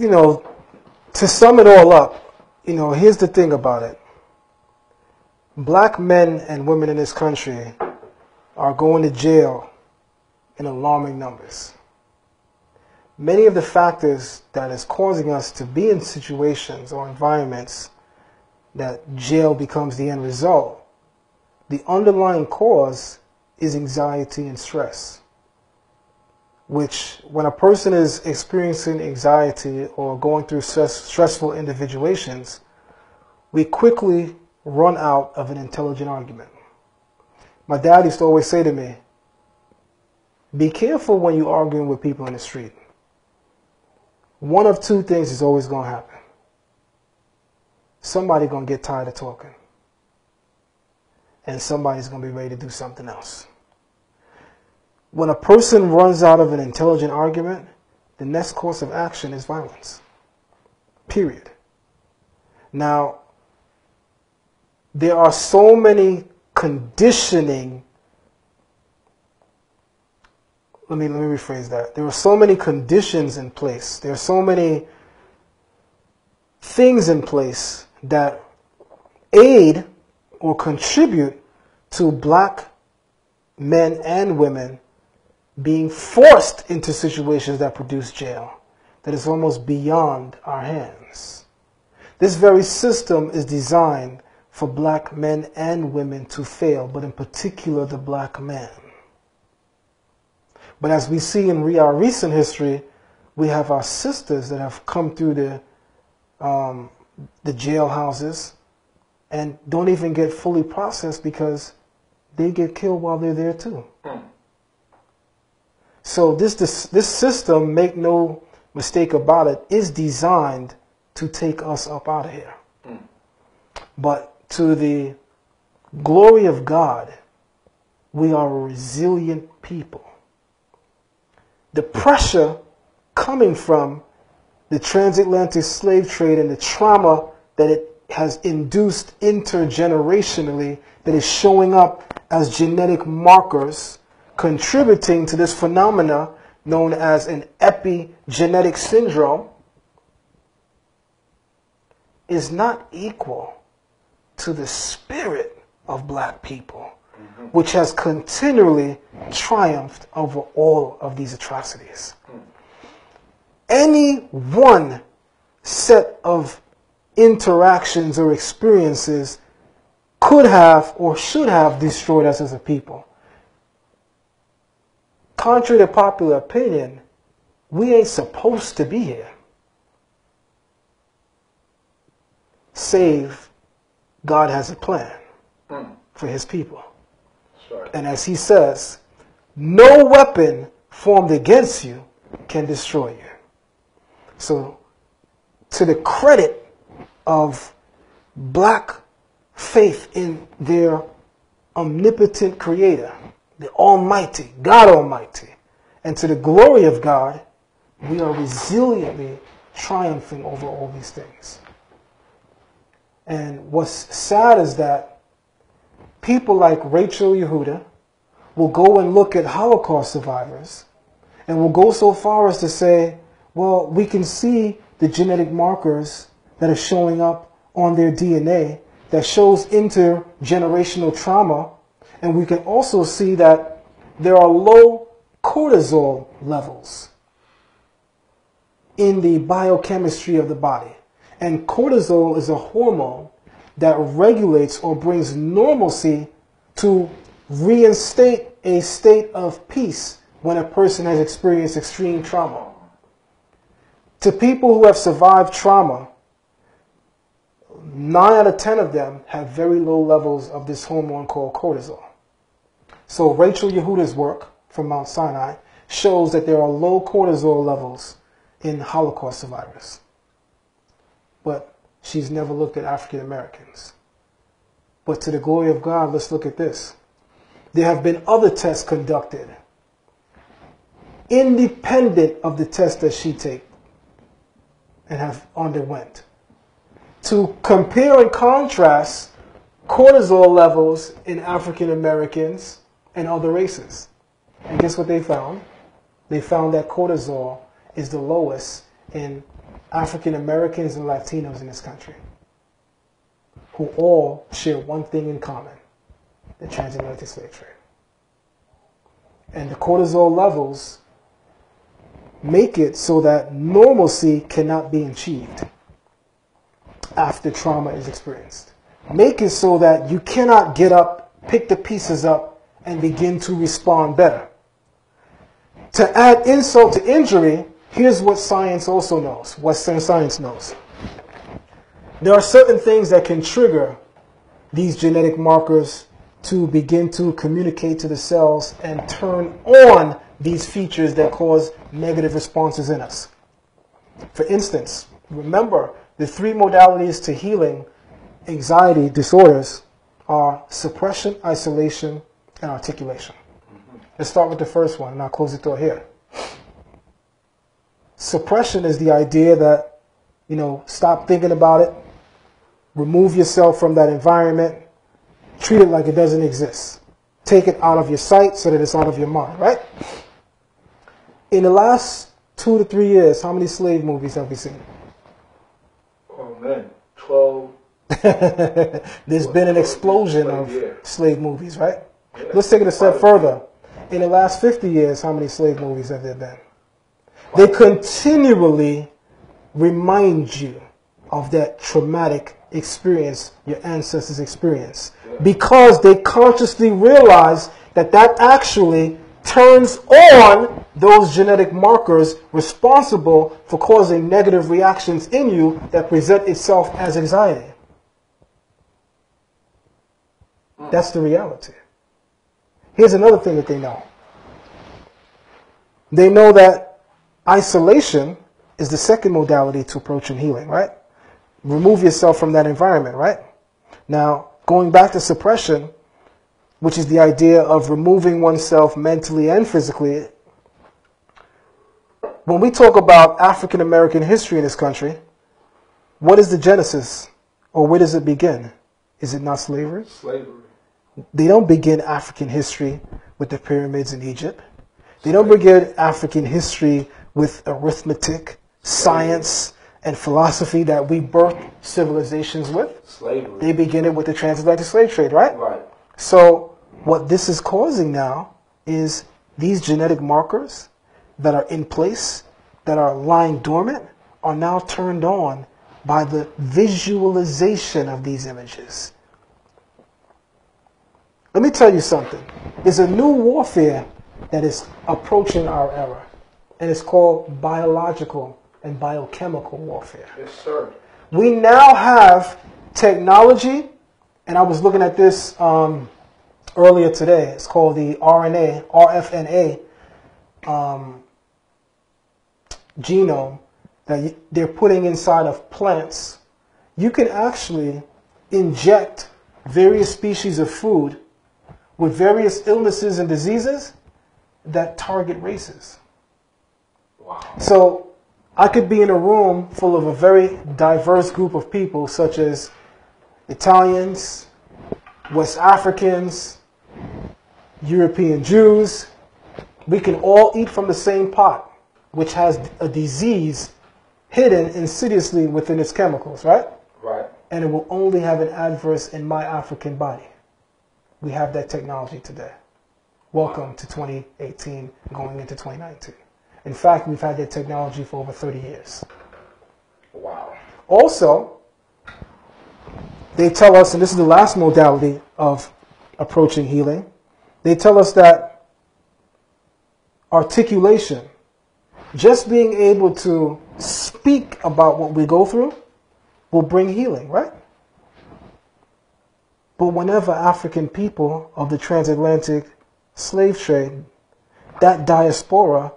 you know, to sum it all up, you know, here's the thing about it. Black men and women in this country are going to jail in alarming numbers. Many of the factors that is causing us to be in situations or environments that jail becomes the end result, the underlying cause is anxiety and stress. Which, when a person is experiencing anxiety or going through stressful individuations, we quickly run out of an intelligent argument. My dad used to always say to me, be careful when you're arguing with people in the street. One of two things is always going to happen. Somebody's going to get tired of talking. And somebody's going to be ready to do something else. When a person runs out of an intelligent argument, the next course of action is violence. Period. Now, there are so many conditioning. Let me rephrase that. There are so many conditions in place. There are so many things in place that aid or contribute to black men and women being forced into situations that produce jail, that is almost beyond our hands. This very system is designed for black men and women to fail, but in particular the black man. But as we see in our recent history, we have our sisters that have come through the jail houses and don't even get fully processed because they get killed while they're there too. So this system, make no mistake about it, is designed to take us up out of here. But to the glory of God, we are a resilient people. The pressure coming from the transatlantic slave trade and the trauma that it has induced intergenerationally, that is showing up as genetic markers, contributing to this phenomena known as an epigenetic syndrome, is not equal to the spirit of black people, which has continually triumphed over all of these atrocities. Any one set of interactions or experiences could have or should have destroyed us as a people. Contrary to popular opinion, we ain't supposed to be here. Save, God has a plan for his people. Sure. And as he says, no weapon formed against you can destroy you. So, to the credit of black faith in their omnipotent creator, the Almighty, God Almighty, and to the glory of God, we are resiliently triumphing over all these things. And what's sad is that people like Rachel Yehuda will go and look at Holocaust survivors and will go so far as to say, well, we can see the genetic markers that are showing up on their DNA that shows intergenerational trauma, and we can also see that there are low cortisol levels in the biochemistry of the body. And cortisol is a hormone that regulates or brings normalcy to reinstate a state of peace when a person has experienced extreme trauma. To people who have survived trauma, 9 out of 10 of them have very low levels of this hormone called cortisol. So Rachel Yehuda's work from Mount Sinai shows that there are low cortisol levels in Holocaust survivors. But she's never looked at African Americans. But to the glory of God, let's look at this. There have been other tests conducted, independent of the test that she took and have underwent, to compare and contrast cortisol levels in African Americans and other races. And guess what they found? They found that cortisol is the lowest in African Americans and Latinos in this country who all share one thing in common, the transatlantic slave trade. And the cortisol levels make it so that normalcy cannot be achieved after trauma is experienced. Make it so that you cannot get up, pick the pieces up, and begin to respond better. To add insult to injury, here's what science also knows, Western science knows. There are certain things that can trigger these genetic markers to begin to communicate to the cells and turn on these features that cause negative responses in us. For instance, remember the three modalities to healing anxiety disorders are suppression, isolation, and articulation. Let's start with the first one, and I'll close the door here. Suppression is the idea that, you know, stop thinking about it, remove yourself from that environment, treat it like it doesn't exist. Take it out of your sight so that it's out of your mind, right? In the last 2 to 3 years, how many slave movies have we seen? Oh, man, 12. There's been an explosion of slave movies, right? Yeah. Let's take it a step further. In the last 50 years, how many slave movies have there been? They continually remind you of that traumatic experience your ancestors experienced, because they consciously realize that that actually turns on those genetic markers responsible for causing negative reactions in you that present itself as anxiety. That's the reality. Here's another thing that they know. They know that isolation is the second modality to approach in healing, right? Remove yourself from that environment, right? Now, going back to suppression, which is the idea of removing oneself mentally and physically, when we talk about African American history in this country, what is the genesis, or where does it begin? Is it not slavery? Slavery. They don't begin African history with the pyramids in Egypt. They don't begin African history with arithmetic, science, and philosophy that we birthed civilizations with. Slavery. They begin it with the transatlantic slave trade, right? Right. So what this is causing now is these genetic markers that are in place, that are lying dormant, are now turned on by the visualization of these images. Let me tell you something. There's a new warfare that is approaching our era, and it's called biological and biochemical warfare. Yes, sir. We now have technology, and I was looking at this earlier today. It's called the RFNA genome that they're putting inside of plants. You can actually inject various species of food with various illnesses and diseases that target races. Wow. So I could be in a room full of a very diverse group of people, such as Italians, West Africans, European Jews. We can all eat from the same pot, which has a disease hidden insidiously within its chemicals, right? Right. And it will only have an adverse in my African body. We have that technology today. Welcome to 2018, going into 2019. In fact, we've had that technology for over 30 years. Wow. Also, they tell us, and this is the last modality of approaching healing, they tell us that articulation, just being able to speak about what we go through, will bring healing, right? But whenever African people of the transatlantic slave trade, that diaspora,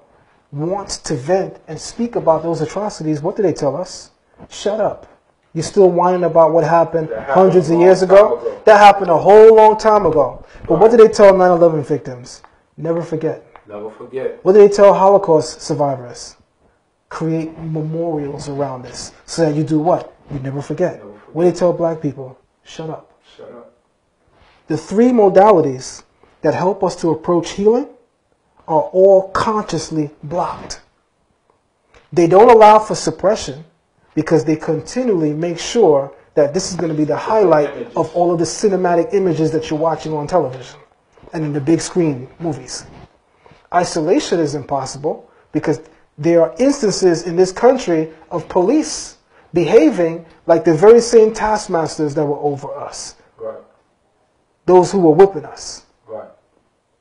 wants to vent and speak about those atrocities, what do they tell us? Shut up. You're still whining about what happened hundreds of years ago? That happened a whole long time ago. But what do they tell 9/11 victims? Never forget. Never forget. What do they tell Holocaust survivors? Create memorials around this so that you do what? You never forget. Never forget. What do they tell black people? Shut up. Shut up. The three modalities that help us to approach healing are all consciously blocked. They don't allow for suppression. because they continually make sure that this is going to be the highlight of all of the cinematic images that you're watching on television and in the big screen movies. Isolation is impossible because there are instances in this country of police behaving like the very same taskmasters that were over us. Right. Those who were whipping us. Right.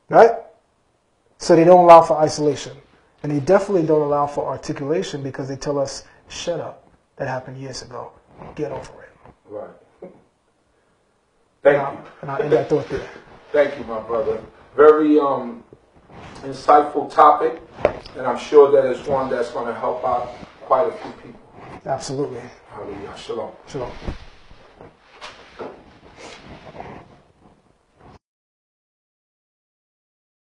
Right? So they don't allow for isolation. And they definitely don't allow for articulation because they tell us, shut up. That happened years ago. Get over it. Right. Thank you. And I'll end that thought there. Thank you, my brother. Very insightful topic, and I'm sure that it's one that's going to help out quite a few people. Absolutely. Hallelujah. Shalom. Shalom.